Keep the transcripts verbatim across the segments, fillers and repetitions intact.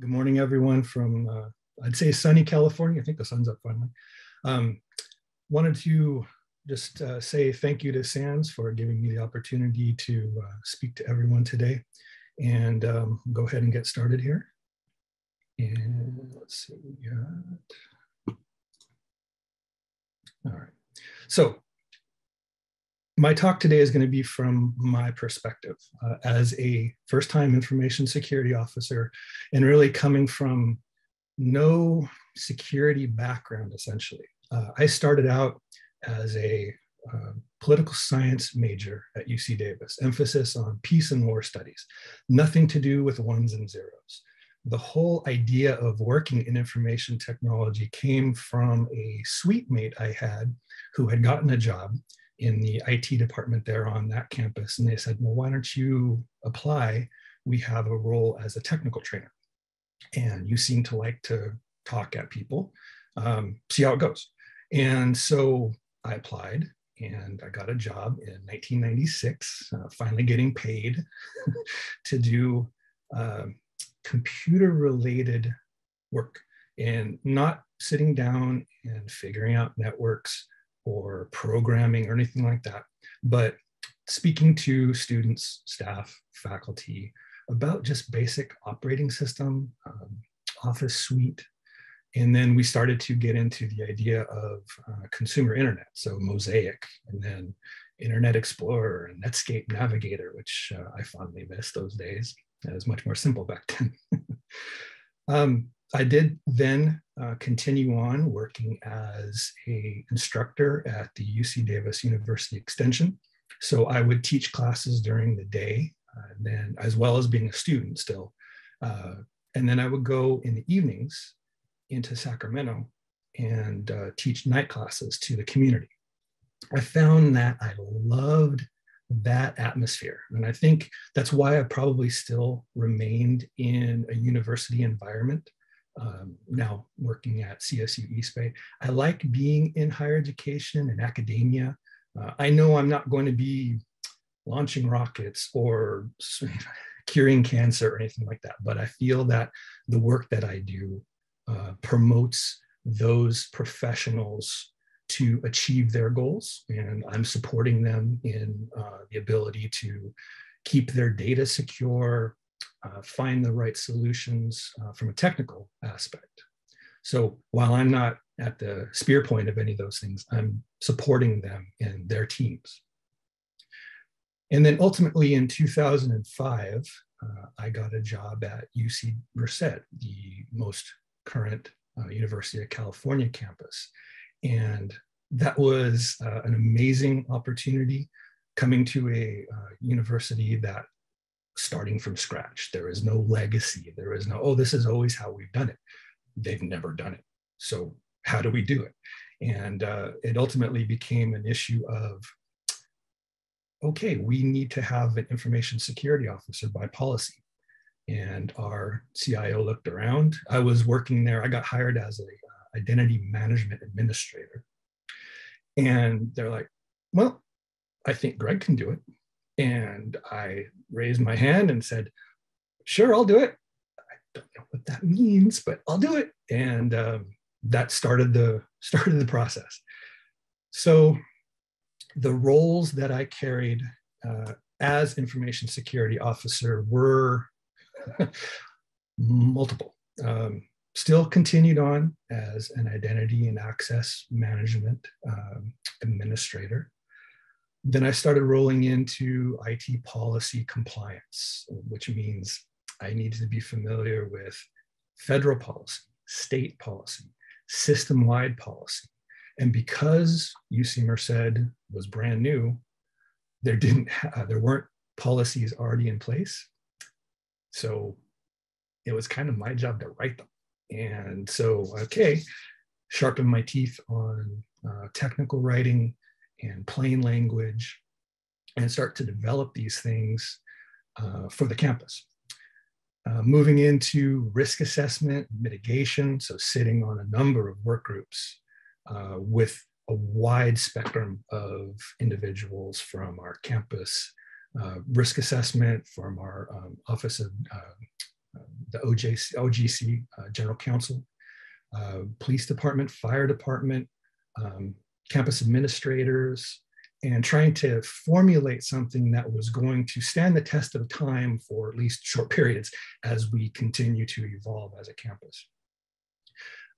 Good morning, everyone from, uh, I'd say sunny California. I think the sun's up finally. Um, wanted to just uh, say thank you to SANS for giving me the opportunity to uh, speak to everyone today. And um, go ahead and get started here. And let's see what we got. All right. So my talk today is going to be from my perspective uh, as a first-time information security officer and really coming from no security background, essentially. Uh, I started out as a uh, political science major at U C Davis, emphasis on peace and war studies, nothing to do with ones and zeros. The whole idea of working in information technology came from a suite mate I had who had gotten a job in the I T department there on that campus. And they said, well, why don't you apply? We have a role as a technical trainer. And you seem to like to talk at people, um, see how it goes. And so I applied and I got a job in nineteen ninety-six, uh, finally getting paid to do uh, computer related work and not sitting down and figuring out networks or programming or anything like that, but speaking to students, staff, faculty about just basic operating system, um, office suite. And then we started to get into the idea of uh, consumer internet, so Mosaic, and then Internet Explorer and Netscape Navigator, which uh, I fondly miss those days. It was much more simple back then. um, I did then uh, continue on working as an instructor at the U C Davis University Extension. So I would teach classes during the day, uh, and then as well as being a student still. Uh, and then I would go in the evenings into Sacramento and uh, teach night classes to the community. I found that I loved that atmosphere. And I think that's why I probably still remained in a university environment. Um, now working at C S U East Bay. I like being in higher education and academia. Uh, I know I'm not going to be launching rockets or curing cancer or anything like that, but I feel that the work that I do uh, promotes those professionals to achieve their goals. And I'm supporting them in uh, the ability to keep their data secure, Uh, find the right solutions uh, from a technical aspect. So while I'm not at the spear point of any of those things, I'm supporting them and their teams. And then ultimately in two thousand five, uh, I got a job at U C Merced, the most current uh, University of California campus. And that was uh, an amazing opportunity, coming to a uh, university that starting from scratch. There is no legacy. There is no, oh, this is always how we've done it. They've never done it. So how do we do it? And uh, it ultimately became an issue of, okay, we need to have an information security officer by policy. And our C I O looked around. I was working there. I got hired as an uh, identity management administrator. And they're like, well, I think Greg can do it. And I raised my hand and said, sure, I'll do it. I don't know what that means, but I'll do it. And um, that started the, started the process. So the roles that I carried uh, as information security officer were multiple. Um, still continued on as an identity and access management um, administrator. Then I started rolling into I T policy compliance, which means I needed to be familiar with federal policy, state policy, system-wide policy. And because U C Merced was brand new, there didn't have, there weren't policies already in place. So it was kind of my job to write them. And so, okay, sharpened my teeth on uh, technical writing and plain language, and start to develop these things uh, for the campus. Uh, moving into risk assessment, mitigation, so sitting on a number of work groups uh, with a wide spectrum of individuals from our campus, uh, risk assessment from our um, Office of uh, uh, the O G C, O G C uh, General Counsel, uh, Police Department, Fire Department, um, campus administrators, and trying to formulate something that was going to stand the test of time for at least short periods as we continue to evolve as a campus.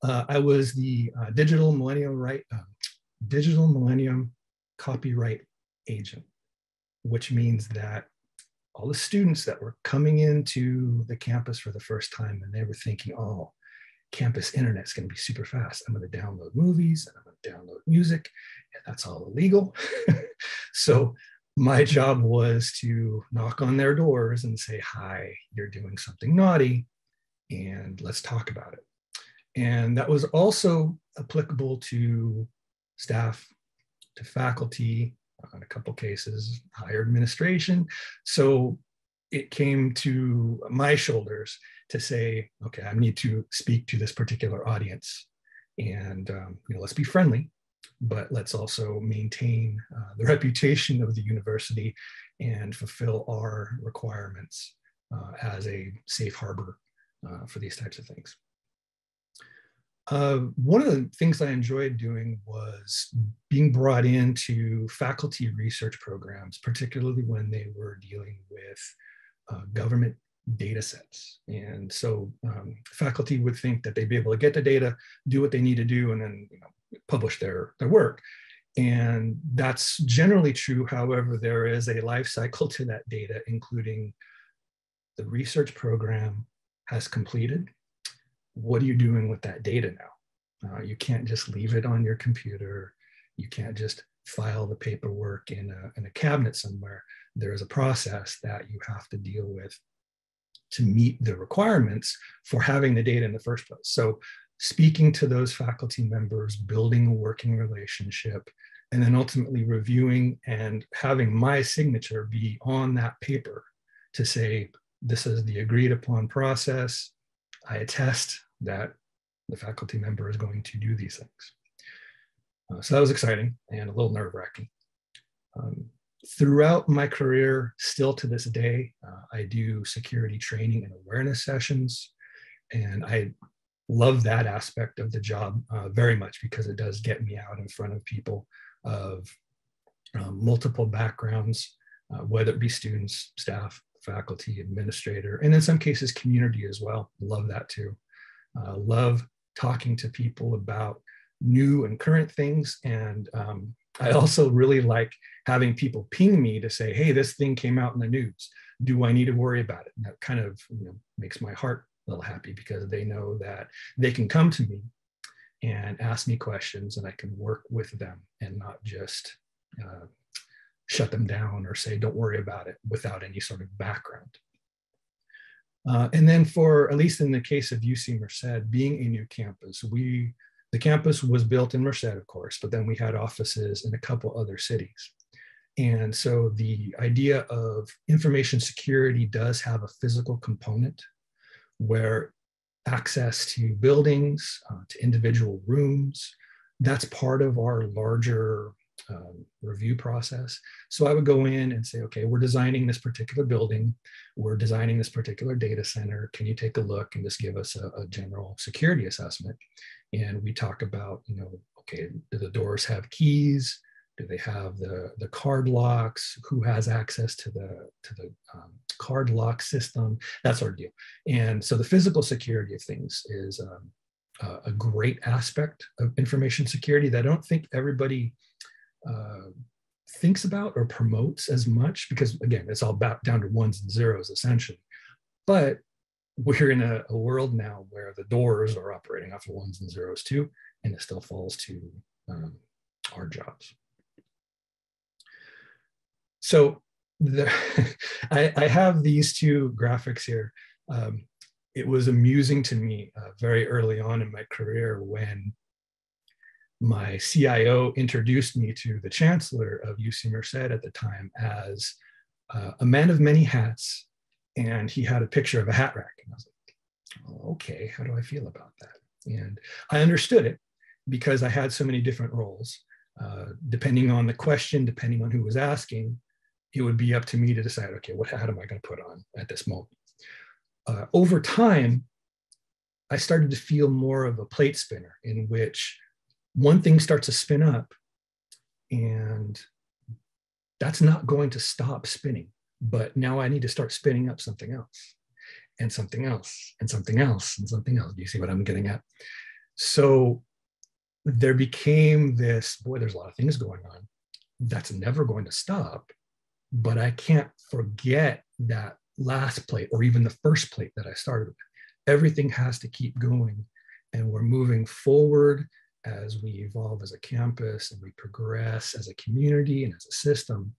Uh, I was the uh, Digital Millennium Right, uh, Digital Millennium Copyright Agent, which means that all the students that were coming into the campus for the first time and they were thinking, oh, campus internet's gonna be super fast. I'm gonna download movies and I'm gonna download music, and that's all illegal. So my job was to knock on their doors and say, hi, you're doing something naughty and let's talk about it. And that was also applicable to staff, to faculty, on a couple cases, higher administration. So it came to my shoulders to say, okay, I need to speak to this particular audience, and um, you know, let's be friendly, but let's also maintain uh, the reputation of the university and fulfill our requirements uh, as a safe harbor uh, for these types of things. Uh, one of the things I enjoyed doing was being brought into faculty research programs, particularly when they were dealing with uh, government data sets. And so um, faculty would think that they'd be able to get the data, do what they need to do, and then you know, publish their, their work. And that's generally true. However, there is a life cycle to that data, including the research program has completed. What are you doing with that data now? Uh, you can't just leave it on your computer. You can't just file the paperwork in a, in a cabinet somewhere. There is a process that you have to deal with to meet the requirements for having the data in the first place. So speaking to those faculty members, building a working relationship, and then ultimately reviewing and having my signature be on that paper to say, this is the agreed upon process. I attest that the faculty member is going to do these things. Uh, so that was exciting and a little nerve-wracking. Um, throughout my career, still to this day, uh, I do security training and awareness sessions. And I love that aspect of the job uh, very much because it does get me out in front of people of uh, multiple backgrounds, uh, whether it be students, staff, faculty, administrator, and in some cases, community as well. Love that too. Uh, love talking to people about new and current things. And um, I also really like having people ping me to say, hey, this thing came out in the news. Do I need to worry about it? And that kind of you know, makes my heart a little happy because they know that they can come to me and ask me questions and I can work with them and not just uh, shut them down or say, don't worry about it without any sort of background. Uh, and then for, at least in the case of U C Merced, being a new campus, we, the campus was built in Merced, of course, but then we had offices in a couple other cities. And so the idea of information security does have a physical component where access to buildings, uh, to individual rooms, that's part of our larger Um, review process. So I would go in and say, okay, we're designing this particular building. We're designing this particular data center. Can you take a look and just give us a, a general security assessment? And we talk about, you know, okay, do the doors have keys? Do they have the, the card locks? Who has access to the, to the um, card lock system? That sort of deal. And so the physical security of things is um, a, a great aspect of information security that I don't think everybody Uh, thinks about or promotes as much because, again, it's all back down to ones and zeros essentially. But we're in a, a world now where the doors are operating off of ones and zeros too, and it still falls to um, our jobs. So the I, I have these two graphics here. Um, it was amusing to me uh, very early on in my career when my C I O introduced me to the chancellor of U C Merced at the time as uh, a man of many hats, and he had a picture of a hat rack. And I was like, oh, okay, how do I feel about that? And I understood it because I had so many different roles. Uh, depending on the question, depending on who was asking, it would be up to me to decide, okay, what hat am I going to put on at this moment? uh, over time, I started to feel more of a plate spinner in which one thing starts to spin up and that's not going to stop spinning, but now I need to start spinning up something else and something else and something else and something else. Do you see what I'm getting at? So there became this, boy, there's a lot of things going on. That's never going to stop, but I can't forget that last plate or even the first plate that I started with. Everything has to keep going, and we're moving forward as we evolve as a campus and we progress as a community and as a system.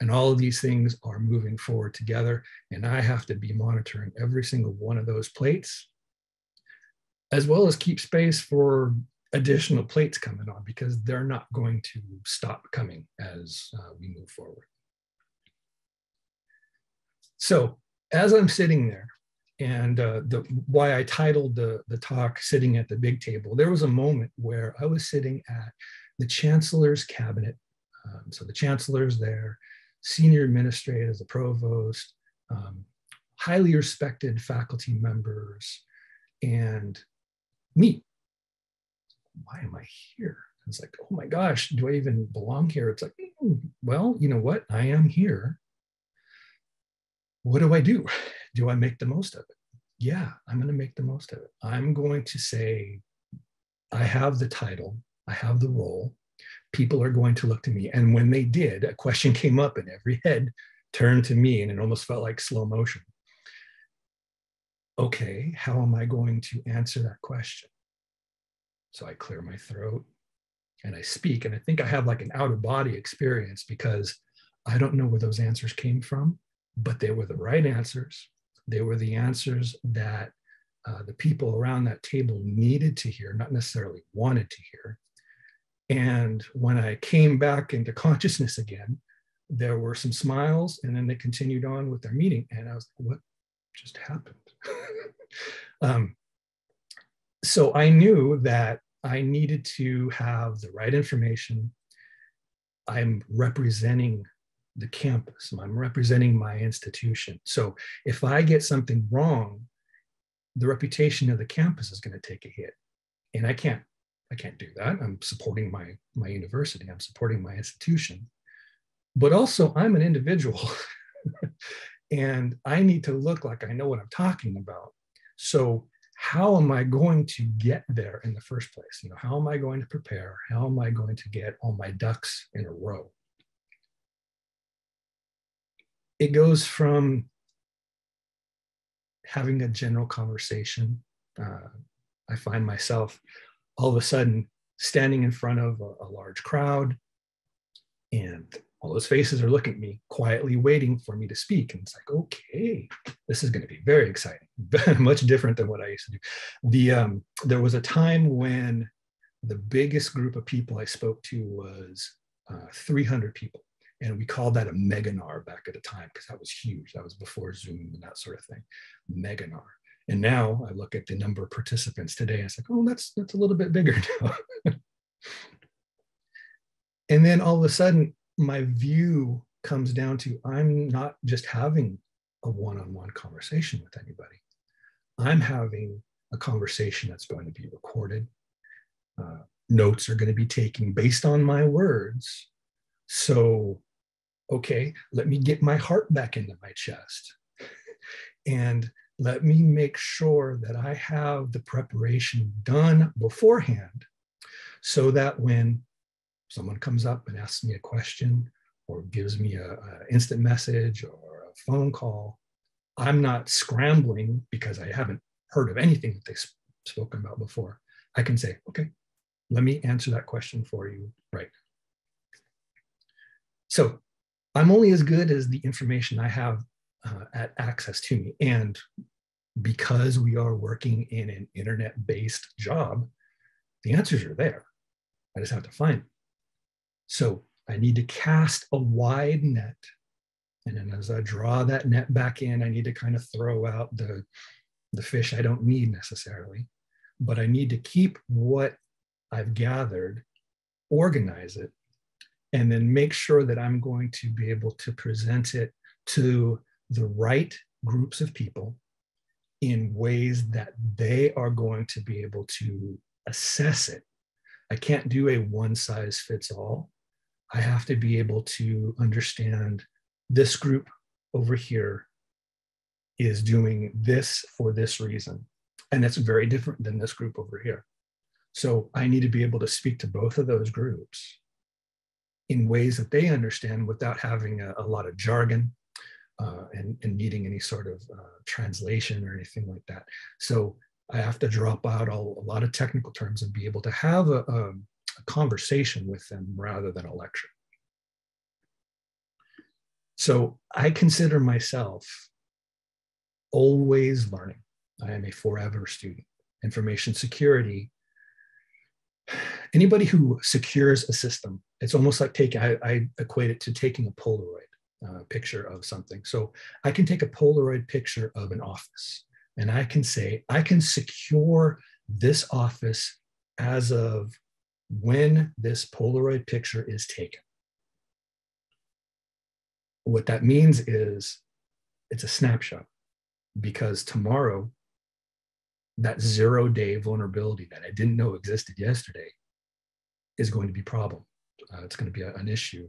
And all of these things are moving forward together, and I have to be monitoring every single one of those plates, as well as keep space for additional plates coming on, because they're not going to stop coming as uh, we move forward. So as I'm sitting there, and uh, the, why I titled the, the talk, Sitting at the Big Table, there was a moment where I was sitting at the chancellor's cabinet. Um, so the chancellor's there, senior administrators, the provost, um, highly respected faculty members, and me. Why am I here? It's like, oh my gosh, do I even belong here? It's like, mm, well, you know what? I am here. What do I do? Do I make the most of it? Yeah, I'm going to make the most of it. I'm going to say, I have the title, I have the role. People are going to look to me. And when they did, a question came up and every head turned to me, and it almost felt like slow motion. Okay, how am I going to answer that question? So I clear my throat and I speak. And I think I have like an out-of-body experience, because I don't know where those answers came from, but they were the right answers. They were the answers that uh, the people around that table needed to hear, not necessarily wanted to hear. And when I came back into consciousness again, there were some smiles, and then they continued on with their meeting. And I was like, what just happened? um, so I knew that I needed to have the right information. I'm representing the campus. I'm representing my institution. So if I get something wrong, the reputation of the campus is going to take a hit. And I can't, I can't do that. I'm supporting my, my university. I'm supporting my institution. But also, I'm an individual. And I need to look like I know what I'm talking about. So how am I going to get there in the first place? You know, how am I going to prepare? How am I going to get all my ducks in a row? It goes from having a general conversation. Uh, I find myself all of a sudden standing in front of a, a large crowd, and all those faces are looking at me, quietly waiting for me to speak. And it's like, okay, this is going to be very exciting, much different than what I used to do. The, um, there was a time when the biggest group of people I spoke to was uh, three hundred people. And we called that a meganar back at the time, because that was huge. That was before Zoom and that sort of thing, meganar. And now I look at the number of participants today, and it's like, oh, that's, that's a little bit bigger now. And then all of a sudden, my view comes down to, I'm not just having a one-on-one conversation with anybody. I'm having a conversation that's going to be recorded. Uh, notes are going to be taken based on my words. So, okay, let me get my heart back into my chest. And let me make sure that I have the preparation done beforehand, so that when someone comes up and asks me a question or gives me an instant message or a phone call, I'm not scrambling because I haven't heard of anything that they've spoken about before. I can say, okay, let me answer that question for you right now. So I'm only as good as the information I have uh, at access to me. And because we are working in an internet-based job, the answers are there. I just have to find them. So I need to cast a wide net. And then as I draw that net back in, I need to kind of throw out the, the fish I don't need necessarily. But I need to keep what I've gathered, organize it, and then make sure that I'm going to be able to present it to the right groups of people in ways that they are going to be able to assess it. I can't do a one size fits all. I have to be able to understand this group over here is doing this for this reason. And that's very different than this group over here. So I need to be able to speak to both of those groups in ways that they understand without having a, a lot of jargon uh, and, and needing any sort of uh, translation or anything like that. So I have to drop out all, a lot of technical terms and be able to have a, a, a conversation with them rather than a lecture. So I consider myself always learning. I am a forever student. Information security. Anybody who secures a system, it's almost like taking, I, I equate it to taking a Polaroid uh, picture of something. So I can take a Polaroid picture of an office and I can say, I can secure this office as of when this Polaroid picture is taken. What that means is it's a snapshot, because tomorrow that zero day vulnerability that I didn't know existed yesterday is going to be a problem. Uh, it's going to be a, an issue.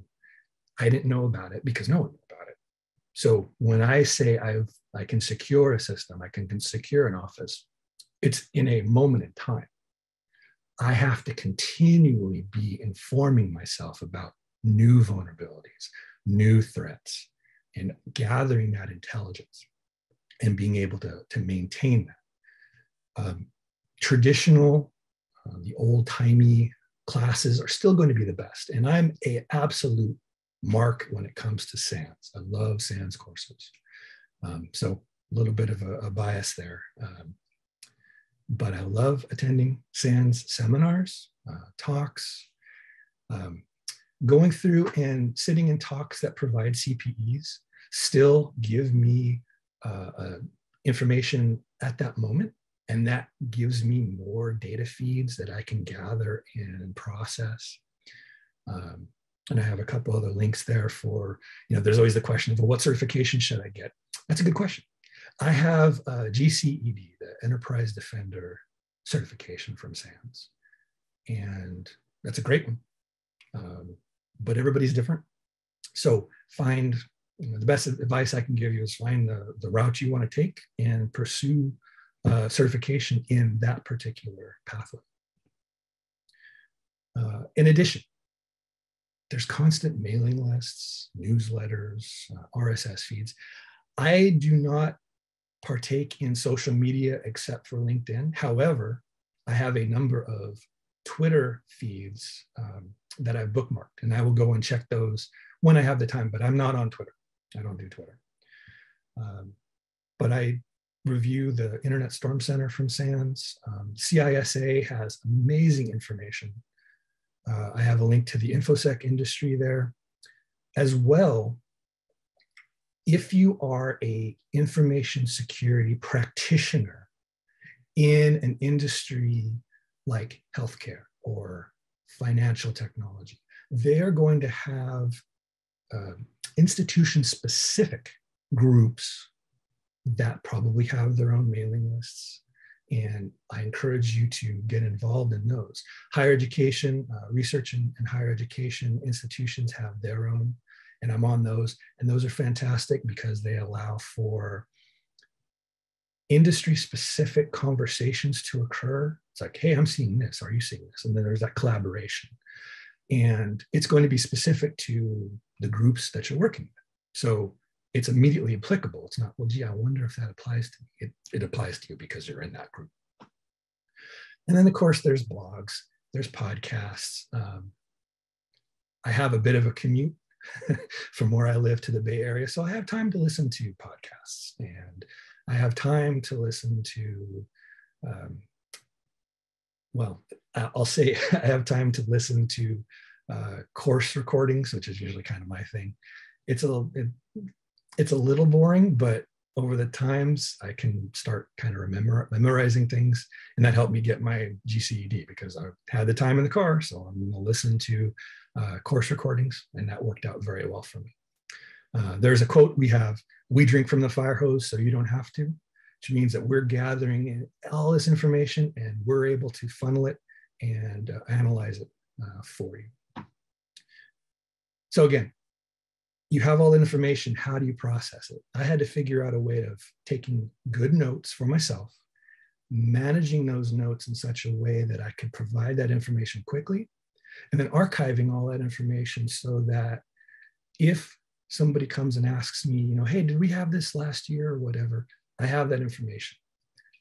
I didn't know about it because no one knew about it. So when I say I've, I can secure a system, I can, can secure an office, it's in a moment in time. I have to continually be informing myself about new vulnerabilities, new threats, and gathering that intelligence and being able to, to maintain that. Um, traditional, uh, the old-timey classes are still going to be the best. And I'm an absolute mark when it comes to SANS. I love SANS courses. Um, so a little bit of a, a bias there. Um, but I love attending SANS seminars, uh, talks, um, going through and sitting in talks that provide C P Es still give me uh, uh, information at that moment. And that gives me more data feeds that I can gather and process. Um, and I have a couple other links there for, you know, there's always the question of, well, what certification should I get? That's a good question. I have uh, G C E D, the Enterprise Defender certification from SANS. And that's a great one, um, but everybody's different. So find, you know, the best advice I can give you is find the, the route you want to take and pursue Uh, certification in that particular pathway. Uh, in addition, there's constant mailing lists, newsletters, uh, R S S feeds. I do not partake in social media except for LinkedIn. However, I have a number of Twitter feeds um, that I've bookmarked, and I will go and check those when I have the time, but I'm not on Twitter. I don't do Twitter. Um, but I review the Internet Storm Center from SANS. Um, C I S A has amazing information. Uh, I have a link to the InfoSec industry there. As well, if you are an information security practitioner in an industry like healthcare or financial technology, they're going to have uh, institution-specific groups that probably have their own mailing lists. And I encourage you to get involved in those. Higher education, uh, research and, and higher education institutions have their own, and I'm on those. And those are fantastic because they allow for industry-specific conversations to occur. It's like, hey, I'm seeing this, are you seeing this? And then there's that collaboration. And it's going to be specific to the groups that you're working with. So it's immediately applicable. It's not, well, gee, I wonder if that applies to me. It, it applies to you because you're in that group. And then, of course, there's blogs, there's podcasts. Um, I have a bit of a commute from where I live to the Bay Area, so I have time to listen to podcasts, and I have time to listen to, um, well, I'll say I have time to listen to uh, course recordings, which is usually kind of my thing. It's a little, it, It's a little boring, but over the times I can start kind of remember, memorizing things, and that helped me get my G C E D because I had the time in the car, so I'm going to listen to uh, course recordings, and that worked out very well for me. Uh, there's a quote we have, we drink from the fire hose so you don't have to, which means that we're gathering in all this information and we're able to funnel it and uh, analyze it uh, for you. So again, you have all the information, how do you process it? I had to figure out a way of taking good notes for myself, managing those notes in such a way that I could provide that information quickly, and then archiving all that information so that if somebody comes and asks me, you know, hey, did we have this last year or whatever, I have that information.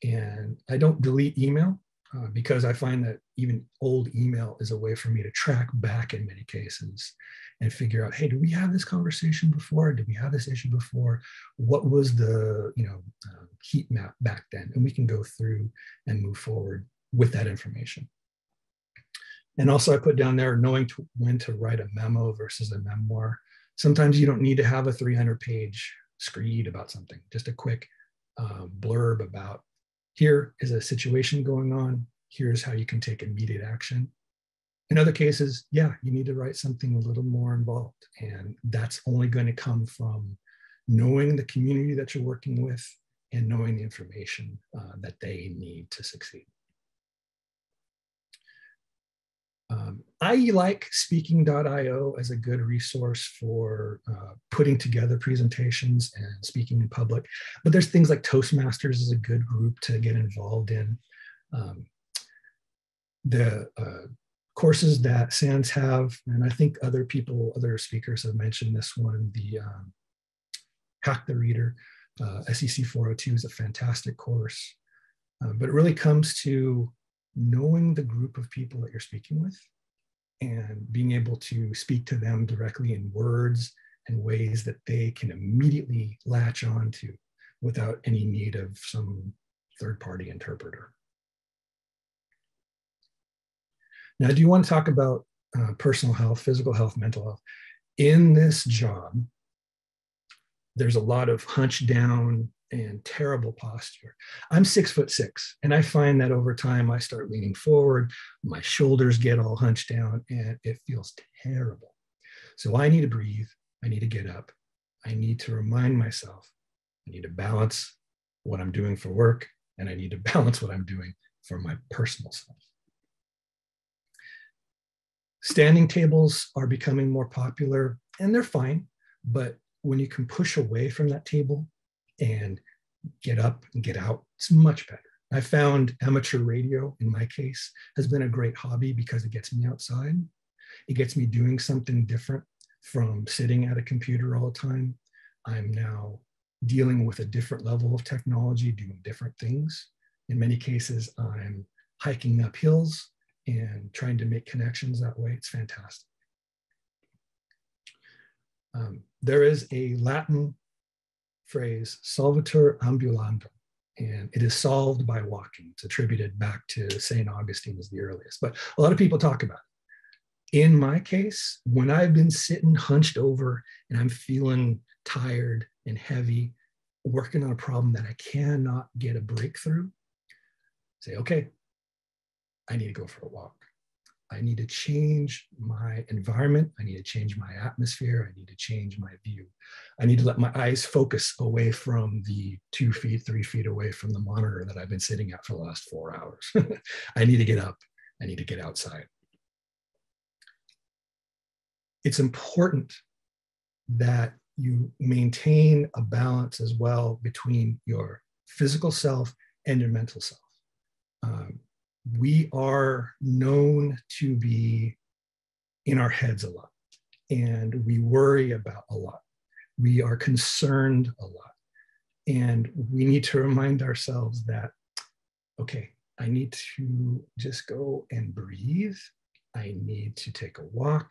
And I don't delete email uh, because I find that even old email is a way for me to track back in many cases and figure out, hey, did we have this conversation before? Did we have this issue before? What was the, you know, uh, heat map back then? And we can go through and move forward with that information. And also I put down there knowing to, when to write a memo versus a memoir. Sometimes you don't need to have a three hundred page screed about something, just a quick uh, blurb about here is a situation going on, here's how you can take immediate action. In other cases, yeah, you need to write something a little more involved, and that's only going to come from knowing the community that you're working with and knowing the information uh, that they need to succeed. Um, I like speaking dot i o as a good resource for uh, putting together presentations and speaking in public, but there's things like Toastmasters is a good group to get involved in. Um, the uh, courses that SANS have, and I think other people, other speakers have mentioned this one, the um, Hack the Reader, uh, S E C four oh two is a fantastic course, uh, but it really comes to knowing the group of people that you're speaking with and being able to speak to them directly in words and ways that they can immediately latch on to without any need of some third-party interpreter. Now, I do want to talk about uh, personal health, physical health, mental health. In this job, there's a lot of hunched down and terrible posture. I'm six foot six, and I find that over time I start leaning forward, my shoulders get all hunched down, and it feels terrible. So I need to breathe, I need to get up, I need to remind myself, I need to balance what I'm doing for work, and I need to balance what I'm doing for my personal self. Standing tables are becoming more popular, and they're fine, but when you can push away from that table and get up and get out, it's much better. I found amateur radio, in my case, has been a great hobby because it gets me outside. It gets me doing something different from sitting at a computer all the time. I'm now dealing with a different level of technology, doing different things. In many cases, I'm hiking up hills and trying to make connections that way. It's fantastic. Um, there is a Latin phrase, Salvator Ambulando, and it is solved by walking. It's attributed back to Saint Augustine as the earliest, but a lot of people talk about it. In my case, when I've been sitting hunched over and I'm feeling tired and heavy, working on a problem that I cannot get a breakthrough, say, okay, I need to go for a walk. I need to change my environment. I need to change my atmosphere. I need to change my view. I need to let my eyes focus away from the two feet, three feet away from the monitor that I've been sitting at for the last four hours. I need to get up. I need to get outside. It's important that you maintain a balance as well between your physical self and your mental self. Um, We are known to be in our heads a lot, and we worry about a lot. We are concerned a lot, and we need to remind ourselves that, okay, I need to just go and breathe. I need to take a walk.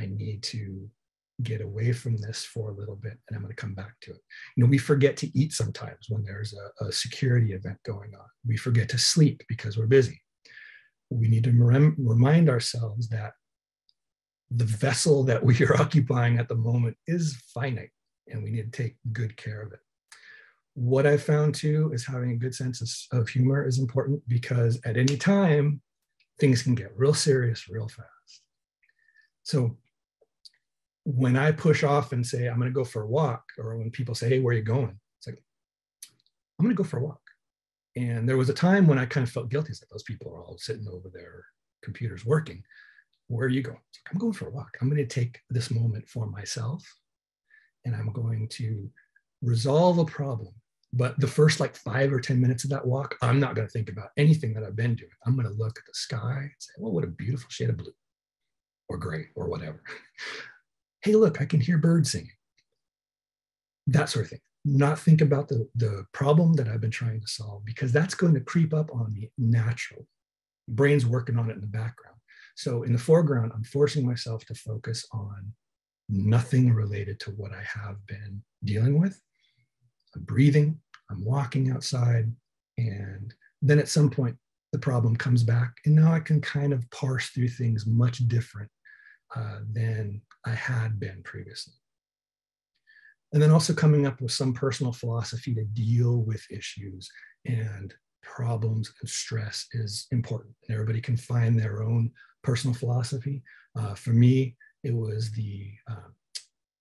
I need to get away from this for a little bit, and I'm going to come back to it. You know, we forget to eat sometimes when there's a, a security event going on. We forget to sleep because we're busy. We need to rem remind ourselves that the vessel that we are occupying at the moment is finite, and we need to take good care of it. What I found too is having a good sense of, of humor is important, because at any time, things can get real serious real fast. So when I push off and say, I'm going to go for a walk, or when people say, hey, where are you going? It's like, I'm going to go for a walk. And there was a time when I kind of felt guilty. It's like, those people are all sitting over their computers working. Where are you going? It's like, I'm going for a walk. I'm going to take this moment for myself, and I'm going to resolve a problem. But the first like five or ten minutes of that walk, I'm not going to think about anything that I've been doing. I'm going to look at the sky and say, well, what a beautiful shade of blue or gray or whatever. Hey, look, I can hear birds singing. That sort of thing. Not think about the, the problem that I've been trying to solve, because that's going to creep up on me naturally. Brain's working on it in the background. So in the foreground, I'm forcing myself to focus on nothing related to what I have been dealing with. I'm breathing, I'm walking outside, and then at some point the problem comes back, and now I can kind of parse through things much different uh, than I had been previously. And then also coming up with some personal philosophy to deal with issues and problems and stress is important. And everybody can find their own personal philosophy. Uh, for me, it was the uh,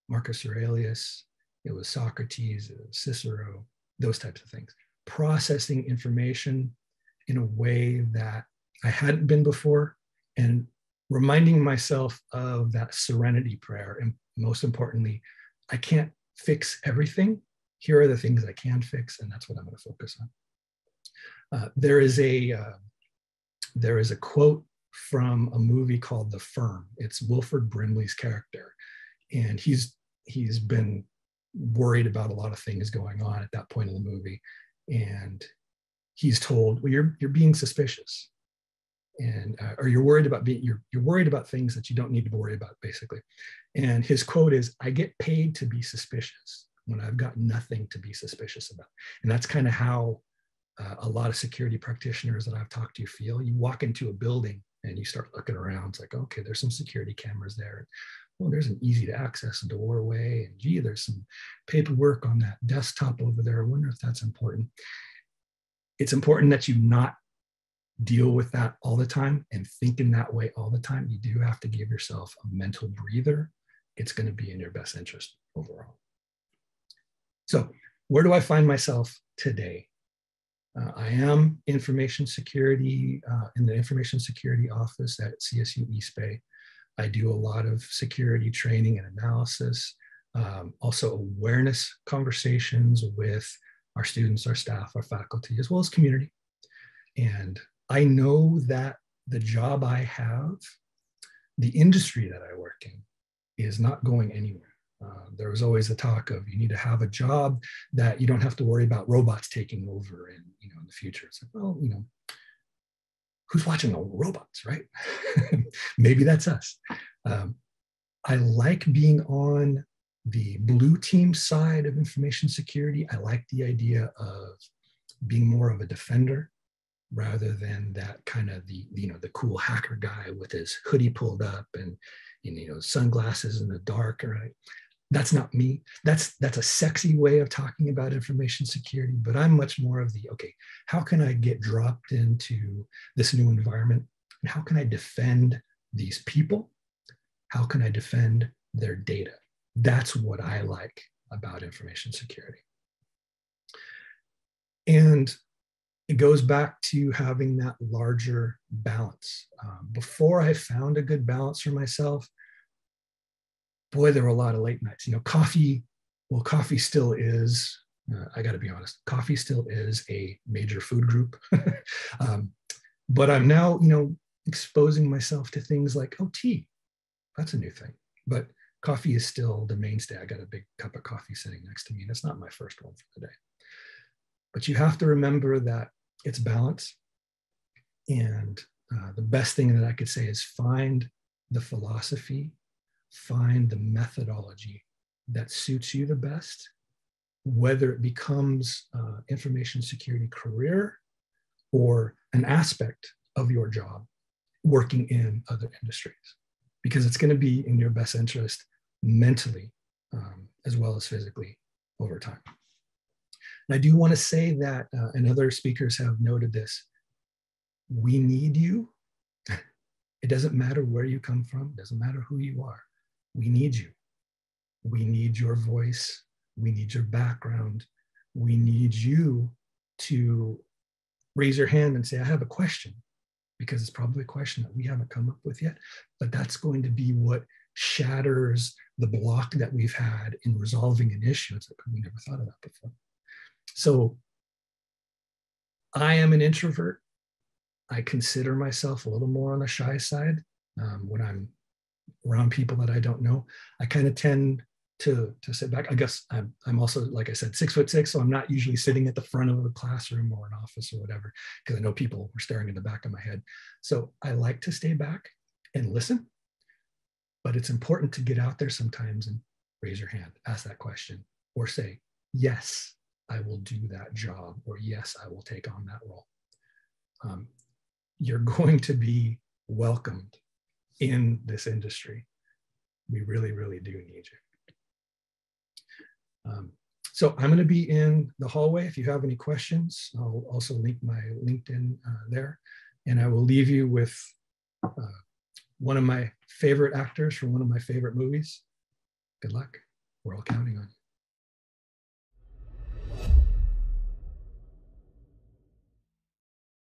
Marcus Aurelius, it was Socrates, it was Cicero, those types of things. Processing information in a way that I hadn't been before, and reminding myself of that serenity prayer. And most importantly, I can't fix everything. Here are the things I can fix, and that's what I'm going to focus on. Uh, there is a uh, there is a quote from a movie called The Firm. It's Wilford Brimley's character, and he's he's been worried about a lot of things going on at that point in the movie, and he's told, "Well, you're you're being suspicious, and uh, or you're worried about being you're you're worried about things that you don't need to worry about, basically." And his quote is, "I get paid to be suspicious when I've got nothing to be suspicious about." And that's kind of how uh, a lot of security practitioners that I've talked to feel. You walk into a building and you start looking around. It's like, okay, there's some security cameras there. Well, there's an easy to access doorway, and gee, there's some paperwork on that desktop over there. I wonder if that's important. It's important that you not deal with that all the time and think in that way all the time. You do have to give yourself a mental breather. It's going to be in your best interest overall. So where do I find myself today? Uh, I am information security uh, in the information security office at C S U East Bay. I do a lot of security training and analysis, um, also awareness conversations with our students, our staff, our faculty, as well as community. And I know that the job I have, the industry that I work in, is not going anywhere. Uh, there was always the talk of, you need to have a job that you don't have to worry about robots taking over in, you know, in the future. It's like, well, you know, who's watching the robots, right? Maybe that's us. Um, I like being on the blue team side of information security. I like the idea of being more of a defender rather than that kind of the, you know, the cool hacker guy with his hoodie pulled up and, and you know, sunglasses in the dark, right? That's not me. That's, that's a sexy way of talking about information security, but I'm much more of the, okay, how can I get dropped into this new environment? And how can I defend these people? How can I defend their data? That's what I like about information security. And it goes back to having that larger balance. Um, before I found a good balance for myself, boy, there were a lot of late nights. You know, coffee, well, coffee still is, uh, I got to be honest, coffee still is a major food group. um, but I'm now, you know, exposing myself to things like, oh, tea. That's a new thing. But coffee is still the mainstay. I got a big cup of coffee sitting next to me, and it's not my first one for the day. But you have to remember that it's balance. And uh, the best thing that I could say is find the philosophy, find the methodology that suits you the best, whether it becomes uh, information security career or an aspect of your job working in other industries, because it's going to be in your best interest mentally um, as well as physically over time. And I do want to say that, uh, and other speakers have noted this, we need you. It doesn't matter where you come from, it doesn't matter who you are. We need you. We need your voice. We need your background. We need you to raise your hand and say, I have a question, because it's probably a question that we haven't come up with yet, but that's going to be what shatters the block that we've had in resolving an issue. It's like, we never thought of that before. So I am an introvert. I consider myself a little more on the shy side um, when I'm around people that I don't know. I kind of tend to, to sit back. I guess I'm, I'm also, like I said, six foot six, so I'm not usually sitting at the front of a classroom or an office or whatever, because I know people were staring in the back of my head. So I like to stay back and listen, but it's important to get out there sometimes and raise your hand, ask that question, or say, yes, I will do that job, or yes, I will take on that role. Um, you're going to be welcomed in this industry. We really, really do need you. Um, so I'm gonna be in the hallway. If you have any questions, I'll also link my LinkedIn uh, there. And I will leave you with uh, one of my favorite actors from one of my favorite movies. Good luck, we're all counting on you.